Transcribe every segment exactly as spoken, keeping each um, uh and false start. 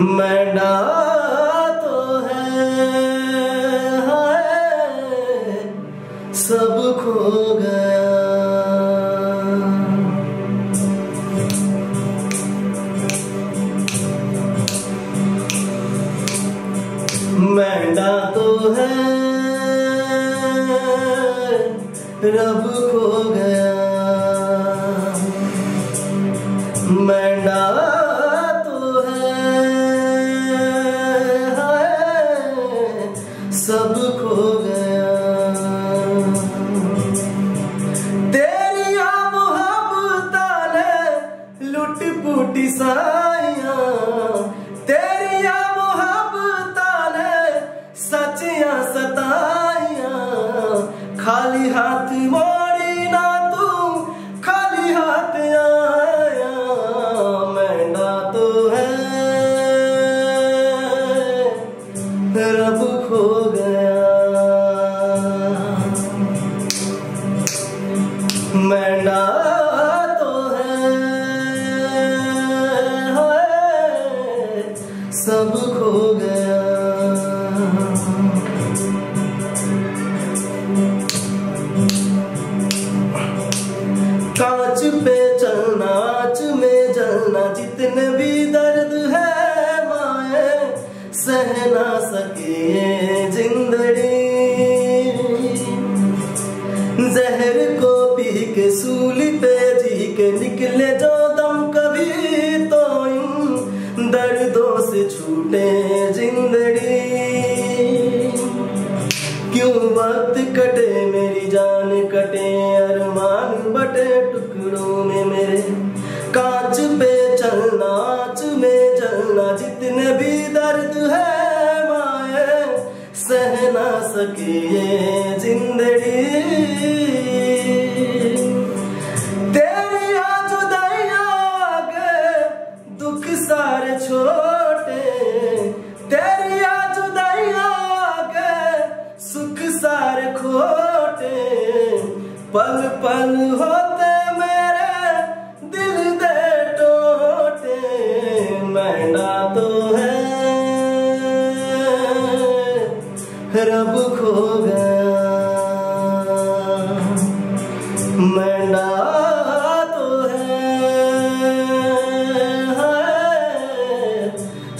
मना तो है, हाय सब खो गया। मैंडा तो है रब खो गया, मैंडा तो है, हाय सब खो गया। तेरी मोहब्बत ने लुट पुट साया, तेरी मोहब्बत ने सचिया सताया। खाली हाथ मोड़ी ना तू, खाली हाथ आया। मैंडा तो है रब खो गया, मैंडा तो है सब खो गया। कांच पे चलना, आँच में जलना, जितने भी दर्द है माए सह ना सके जिंदड़ी। जहर को पी के सूली पे जी के निकले जो दम, कभी तो इन दर्दों से छूटे जिंदड़ी। क्यों वक्त कटे मेरी जान, कटे अरमान बटे टुकड़ों में मेरे। कांच पे चलना, आँच में जलना, जितने भी दर्द है माए सह ना सके जिंदड़ी। तेरी जुदाइयां आगे दुख सारे छोटे, तेरी जुदाइयां आगे सुख सारे खोटे। पल पल होते मेरे दिल दे टोटे, मैंडा तो है रब खो गया, मैंडा तो है, है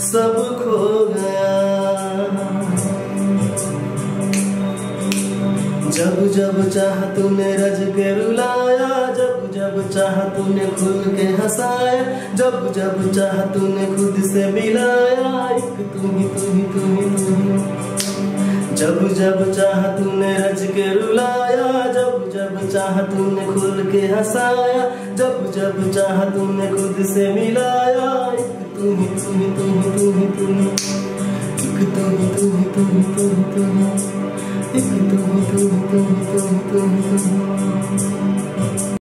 सब खो गया। जब जब चाह तूने रज के रुलाया, जब जब चाह तूने खुल के हंसाया, जब जब चाह तूने खुद से मिलाया। एक तू ही तू ही तू ही तू ही। जब जब चाह तूने रज के रुलाया, जब जब चाह तूने खुल के हंसाया, जब जब चाह तूने खुद से मिलाया। एक तू ही तू ही तू ही तू ही तू ही। एक तू ही तू ही तू ही तू ही तू ही। एक तू ही तू ही तू ही तू ही तू ही।